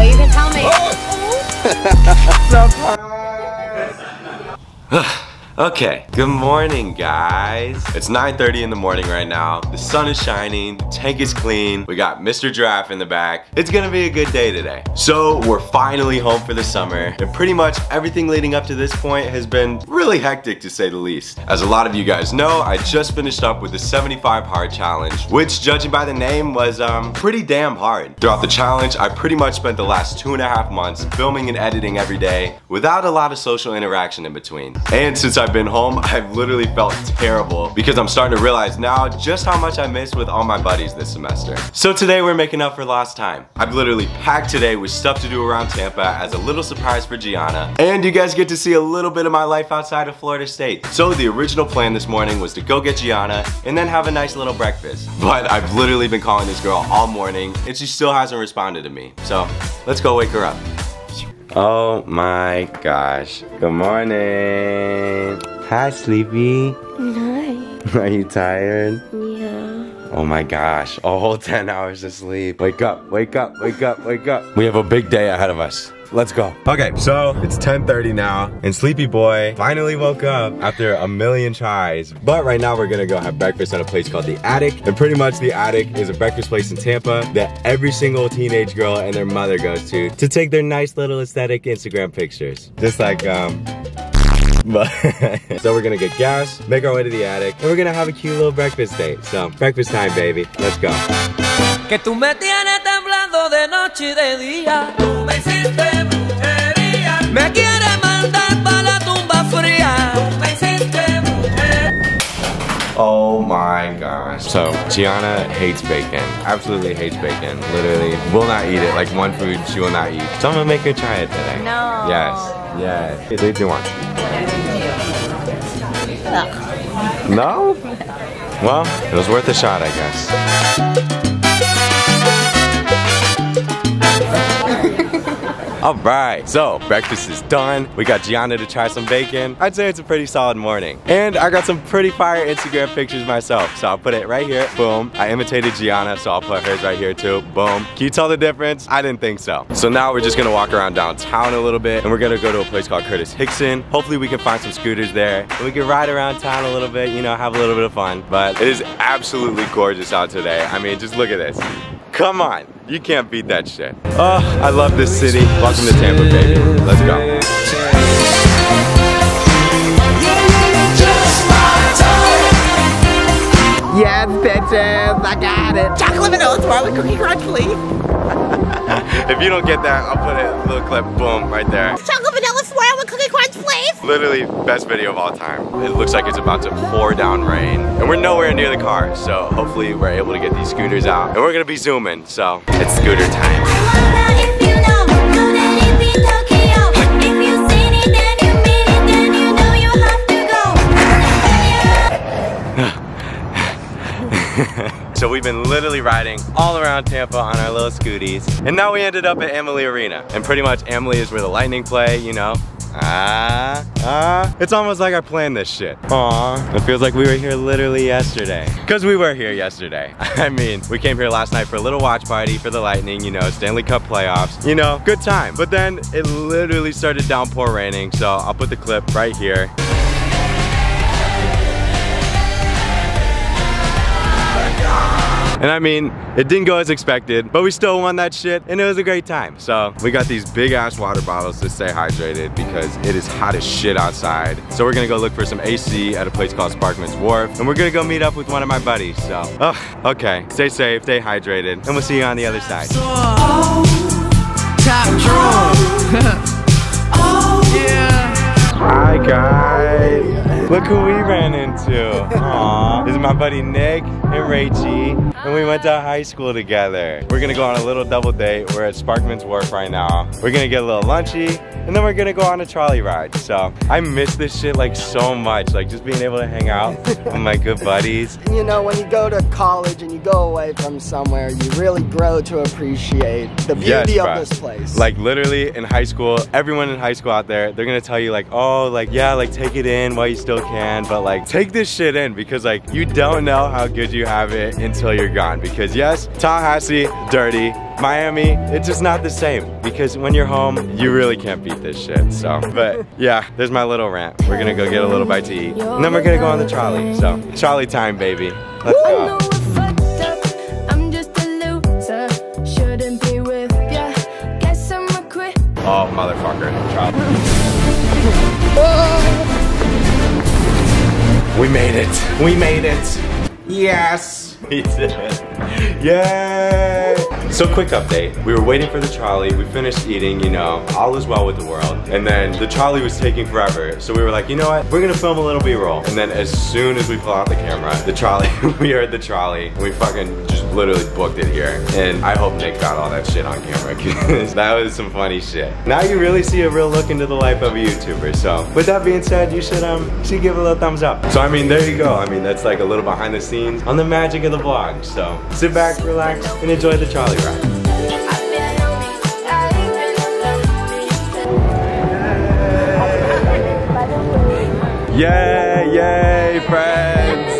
so you can tell me. Oh. Okay, good morning guys. It's 9:30 in the morning right now. The sun is shining, the tank is clean. We got Mr. Giraffe in the back. It's gonna be a good day today. So we're finally home for the summer, and pretty much everything leading up to this point has been really hectic to say the least. As a lot of you guys know, I just finished up with the 75 hard challenge, which judging by the name was pretty damn hard. Throughout the challenge, I pretty much spent the last 2.5 months filming and editing every day without a lot of social interaction in between. And since I've been home, I've literally felt terrible because I'm starting to realize now just how much I missed with all my buddies this semester. So today we're making up for lost time. I've literally packed today with stuff to do around Tampa as a little surprise for Gianna, and you guys get to see a little bit of my life outside of Florida State. So the original plan this morning was to go get Gianna and then have a nice little breakfast, but I've literally been calling this girl all morning and she still hasn't responded to me. So let's go wake her up. Oh my gosh. Good morning. Hi, sleepy. Night. Are you tired? Yeah. Oh my gosh. A whole 10 hours of sleep. Wake up, wake up, wake up, wake up. We have a big day ahead of us. Let's go. Okay, so it's 10:30 now, and Sleepy Boy finally woke up after a million tries. But right now we're gonna go have breakfast at a place called the Attic. And pretty much the Attic is a breakfast place in Tampa that every single teenage girl and their mother goes to take their nice little aesthetic Instagram pictures. Just like, but so we're gonna get gas, make our way to the Attic, and we're gonna have a cute little breakfast date. So breakfast time, baby. Let's go. Que tú me tienes temblando de noche y de día. Tú me hiciste brujería. Me quieres mandar para la tumba fría. Tú me hiciste brujería. Oh my gosh. So Gianna hates bacon. Absolutely hates bacon. Literally will not eat it. Like one food she will not eat. So I'm gonna make her try it today. No. Yes. Yes. Leave me one. No? Well, it was worth a shot, I guess. Alright, so breakfast is done. We got Gianna to try some bacon. I'd say it's a pretty solid morning. And I got some pretty fire Instagram pictures myself. So I'll put it right here. Boom. I imitated Gianna, so I'll put hers right here too. Boom. Can you tell the difference? I didn't think so. So now we're just gonna walk around downtown a little bit, and we're gonna go to a place called Curtis Hixon. Hopefully we can find some scooters there, and we can ride around town a little bit, you know, have a little bit of fun. But it is absolutely gorgeous out today. I mean, just look at this. Come on, you can't beat that shit. Oh, I love this city. Welcome to Tampa, baby. Let's go. Yes, bitches, I got it. Chocolate vanilla swirly cookie crunch, please. If you don't get that, I'll put a little clip, boom, right there. Chocolate vanilla swirl with cookie crunch, please. Literally, best video of all time. It looks like it's about to pour down rain, and we're nowhere near the car, so hopefully we're able to get these scooters out. And we're gonna be zooming, so it's scooter time. So we've been literally riding all around Tampa on our little scooties. And now we ended up at Amalie Arena. And pretty much Amalie is where the Lightning play, you know. It's almost like I planned this shit. Aw, it feels like we were here literally yesterday. Cause we were here yesterday. I mean, we came here last night for a little watch party for the Lightning, you know, Stanley Cup playoffs. You know, good time. But then it literally started downpour raining, so I'll put the clip right here. And I mean, it didn't go as expected, but we still won that shit, and it was a great time. So we got these big ass water bottles to stay hydrated because it is hot as shit outside. So we're gonna go look for some AC at a place called Sparkman's Wharf, and we're gonna go meet up with one of my buddies, so. Oh, okay, stay safe, stay hydrated, and we'll see you on the other side. Hi guys. Look who we ran into. Aww. This is my buddy Nick and Rachel, and we went to high school together. We're gonna go on a little double date. We're at Sparkman's Wharf right now. We're gonna get a little lunchy, and then we're gonna go on a trolley ride. So I miss this shit like so much, like just being able to hang out with my good buddies. You know, when you go to college and you go away from somewhere, you really grow to appreciate the beauty of this place. Like literally in high school, everyone in high school out there, they're gonna tell you like, oh, like yeah, like take it in while you still still can, but like take this shit in, because like you don't know how good you have it until you're gone. Because yes, Tallahassee, dirty. Miami, it's just not the same, because when you're home, you really can't beat this shit, so. But yeah, there's my little rant. We're gonna go get a little bite to eat, and then we're gonna go on the trolley, so. Trolley time, baby. Let's go. Oh, motherfucker, trolley. We made it, we made it. Yes, we did it. Yay! So quick update, we were waiting for the trolley, we finished eating, you know, all is well with the world. And then the trolley was taking forever, so we were like, you know what, we're gonna film a little B-roll. And then as soon as we pull out the camera, the trolley, we heard the trolley, and we fucking just literally booked it here. And I hope Nick got all that shit on camera, because that was some funny shit. Now you really see a real look into the life of a YouTuber, so. With that being said, you should give it a little thumbs up. So I mean, there you go. I mean, that's like a little behind the scenes on the magic of the vlog. So sit back, relax, and enjoy the trolley. Yay, yay, friends!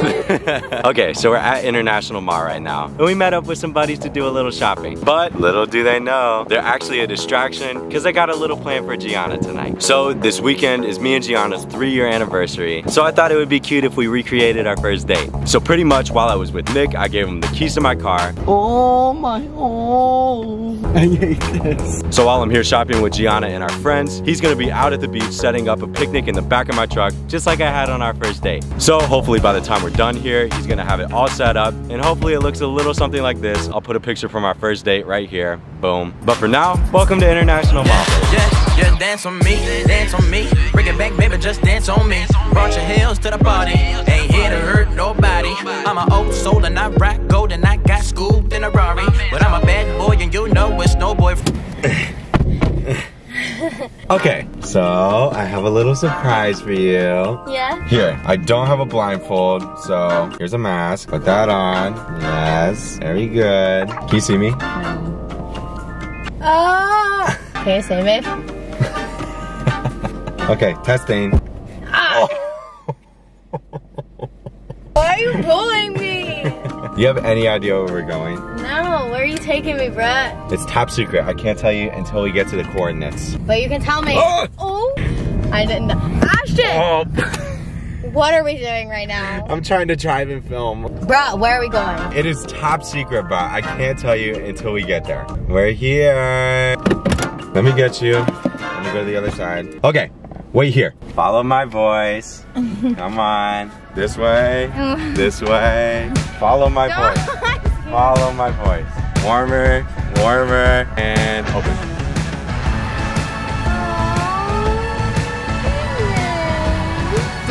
Okay, so we're at International Mall right now, and we met up with some buddies to do a little shopping. But little do they know, they're actually a distraction, because I got a little plan for Gianna tonight. So this weekend is me and Gianna's 3-year anniversary, so I thought it would be cute if we recreated our first date. So pretty much while I was with Nick, I gave him the keys to my car. Oh my, oh, I hate this. So while I'm here shopping with Gianna and our friends, he's gonna be out at the beach setting up a picnic in the back of my truck, just like I had on our first date. So hopefully by the time we're done here, he's gonna have it all set up, and hopefully it looks a little something like this. I'll put a picture from our first date right here. Boom. But for now, welcome to International Mall. Just dance on me, dance on me. Bring it back, baby, just dance on me. Brought your heels to the party, ain't here to hurt nobody. I'm an old soul and I rock gold, and I got scooped in a Rari. But I'm a bad boy and you know it's no boy. Okay, so I have a little surprise for you. Yeah? Here, I don't have a blindfold, so here's a mask. Put that on. Yes, very good. Can you see me? Oh! Can you see me? Okay, testing. Ah. Oh. Why are you bullying me? Do you have any idea where we're going? No, where are you taking me, Brett? It's top secret. I can't tell you until we get to the coordinates. But you can tell me. Oh! Oh. I didn't know. Ashton! Oh. What are we doing right now? I'm trying to drive and film. Brett, where are we going? It is top secret, but I can't tell you until we get there. We're here. Let me get you. Let me go to the other side. Okay, wait here. Follow my voice. Come on. This way, this way. Follow my voice. Follow my voice. Warmer, warmer, and open.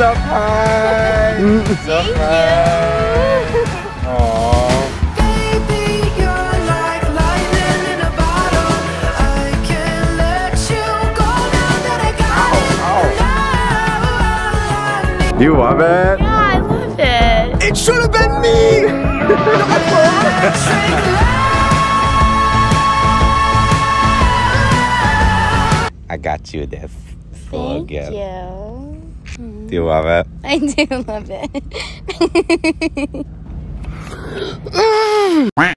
Oh, surprise! Surprise! Aww. Baby, you're like lightning in a bottle. I can't let you go now that I got it. Do you love it? It should have been me! I got you this. Thank you. Do you love it? I do love it.